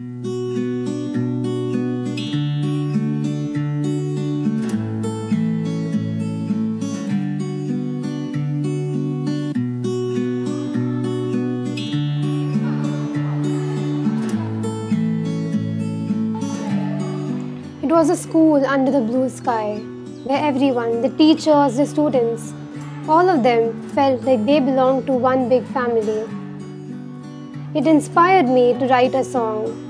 It was a school under the blue sky, where everyone, the teachers, the students, all of them felt like they belonged to one big family. It inspired me to write a song.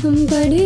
Somebody